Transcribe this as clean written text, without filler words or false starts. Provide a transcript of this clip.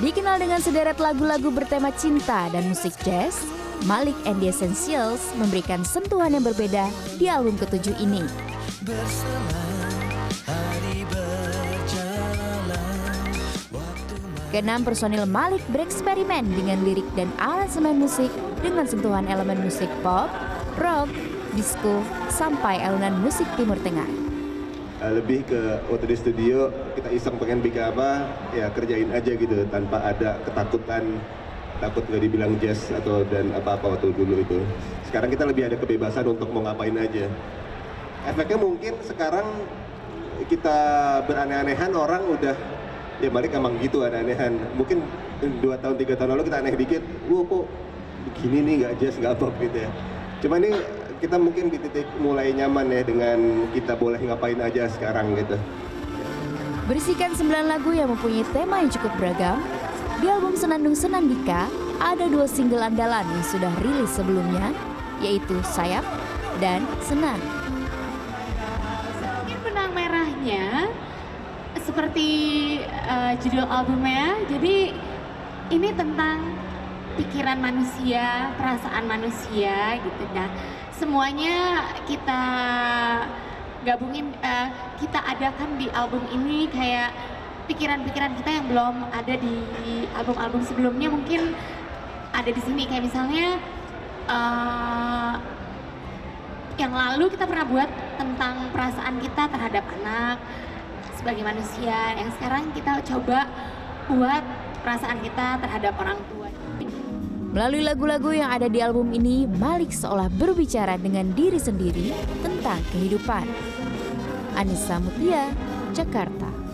Dikenal dengan sederet lagu-lagu bertema cinta dan musik jazz, Maliq & D'Essentials memberikan sentuhan yang berbeda di album ketujuh ini. Keenam personil Maliq bereksperimen dengan lirik dan aransemen musik dengan sentuhan elemen musik pop, rock, disco, sampai alunan musik Timur Tengah. Lebih ke O3D Studio, kita iseng pengen bikin apa, ya kerjain aja gitu, tanpa ada ketakutan, takut nggak dibilang jazz atau dan apa-apa waktu dulu itu. Sekarang kita lebih ada kebebasan untuk mau ngapain aja. Efeknya mungkin sekarang kita beraneh-anehan, orang udah, ya balik emang gitu aneh-anehan. Mungkin 2 tahun, 3 tahun lalu kita aneh dikit, wow kok begini nih, nggak jazz, nggak pop gitu ya. Cuma ini kita mungkin di titik mulai nyaman ya dengan kita boleh ngapain aja sekarang gitu. Berisikan 9 lagu yang mempunyai tema yang cukup beragam, di album Senandung Senandika ada 2 single andalan yang sudah rilis sebelumnya, yaitu Sayap dan Senang. Mungkin benang merahnya seperti judul albumnya, jadi ini tentang pikiran manusia, perasaan manusia gitu. Nah, semuanya kita gabungin, kita adakan di album ini, kayak pikiran-pikiran kita yang belum ada di album-album sebelumnya mungkin ada di sini. Kayak misalnya yang lalu kita pernah buat tentang perasaan kita terhadap anak sebagai manusia, yang sekarang kita coba buat perasaan kita terhadap orang tua. Melalui lagu-lagu yang ada di album ini, Maliq seolah berbicara dengan diri sendiri tentang kehidupan. Anisa Mutia, Jakarta.